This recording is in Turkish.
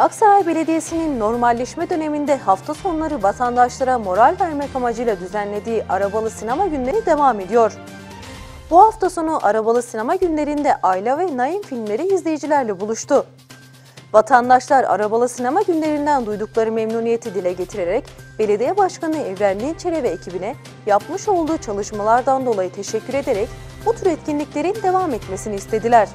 Aksaray Belediyesi'nin normalleşme döneminde hafta sonları vatandaşlara moral vermek amacıyla düzenlediği Arabalı Sinema Günleri devam ediyor. Bu hafta sonu Arabalı Sinema Günlerinde Ayla ve Naim filmleri izleyicilerle buluştu. Vatandaşlar Arabalı Sinema Günlerinden duydukları memnuniyeti dile getirerek Belediye Başkanı Evren Dinçer ve ekibine yapmış olduğu çalışmalardan dolayı teşekkür ederek bu tür etkinliklerin devam etmesini istediler.